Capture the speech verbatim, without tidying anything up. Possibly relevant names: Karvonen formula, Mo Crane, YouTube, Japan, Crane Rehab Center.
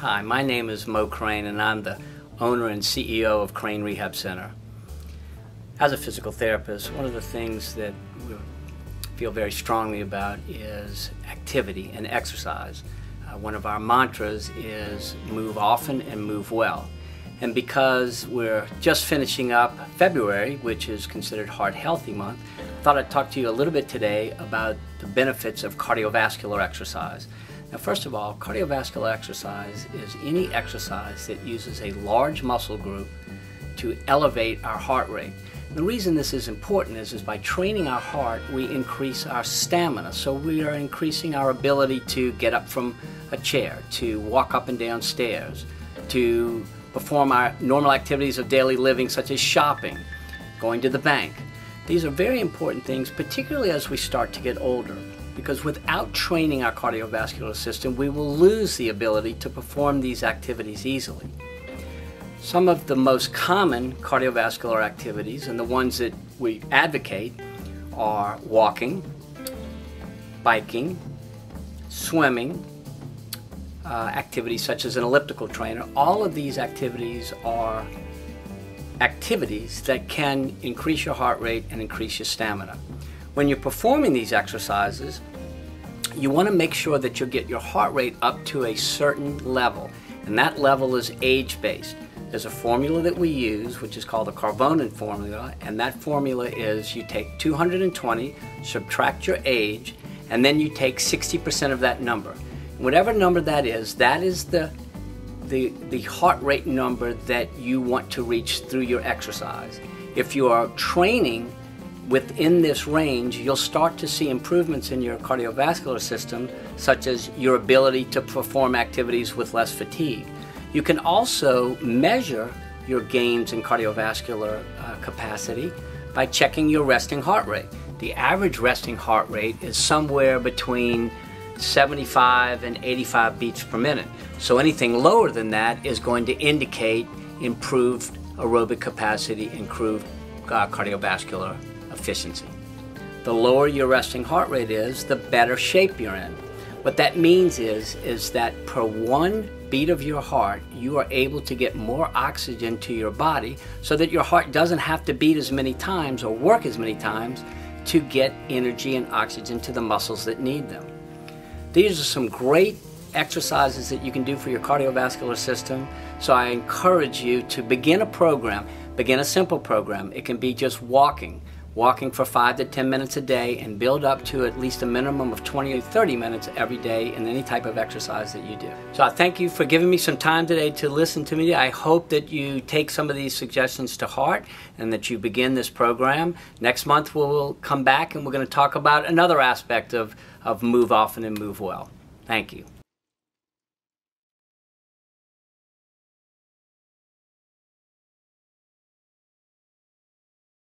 Hi, my name is Mo Crane and I'm the owner and C E O of Crane Rehab Center. As a physical therapist, one of the things that we feel very strongly about is activity and exercise. Uh, one of our mantras is move often and move well. And because we're just finishing up February, which is considered Heart Healthy Month, I thought I'd talk to you a little bit today about the benefits of cardiovascular exercise. Now, first of all, cardiovascular exercise is any exercise that uses a large muscle group to elevate our heart rate. And the reason this is important is, is by training our heart, we increase our stamina. So we are increasing our ability to get up from a chair, to walk up and down stairs, to perform our normal activities of daily living, such as shopping, going to the bank. These are very important things, particularly as we start to get older, because without training our cardiovascular system, we will lose the ability to perform these activities easily. Some of the most common cardiovascular activities, and the ones that we advocate, are walking, biking, swimming, uh, activities such as an elliptical trainer. All of these activities are activities that can increase your heart rate and increase your stamina. When you're performing these exercises, you want to make sure that you get your heart rate up to a certain level, and that level is age-based. There's a formula that we use, which is called the Karvonen formula, and that formula is you take two hundred twenty, subtract your age, and then you take sixty percent of that number. Whatever number that is, that is the, the, the heart rate number that you want to reach through your exercise. If you are training within this range, you'll start to see improvements in your cardiovascular system, such as your ability to perform activities with less fatigue. You can also measure your gains in cardiovascular uh, capacity by checking your resting heart rate. The average resting heart rate is somewhere between seventy-five and eighty-five beats per minute. So anything lower than that is going to indicate improved aerobic capacity, improved uh, cardiovascular efficiency. The lower your resting heart rate is, the better shape you're in. What that means is, is that per one beat of your heart, you are able to get more oxygen to your body so that your heart doesn't have to beat as many times or work as many times to get energy and oxygen to the muscles that need them. These are some great exercises that you can do for your cardiovascular system, so I encourage you to begin a program. Begin a simple program. It can be just walking. Walking for five to ten minutes a day and build up to at least a minimum of twenty to thirty minutes every day in any type of exercise that you do. So I thank you for giving me some time today to listen to me. I hope that you take some of these suggestions to heart and that you begin this program. Next month we'll come back and we're going to talk about another aspect of, of move often and move well. Thank you.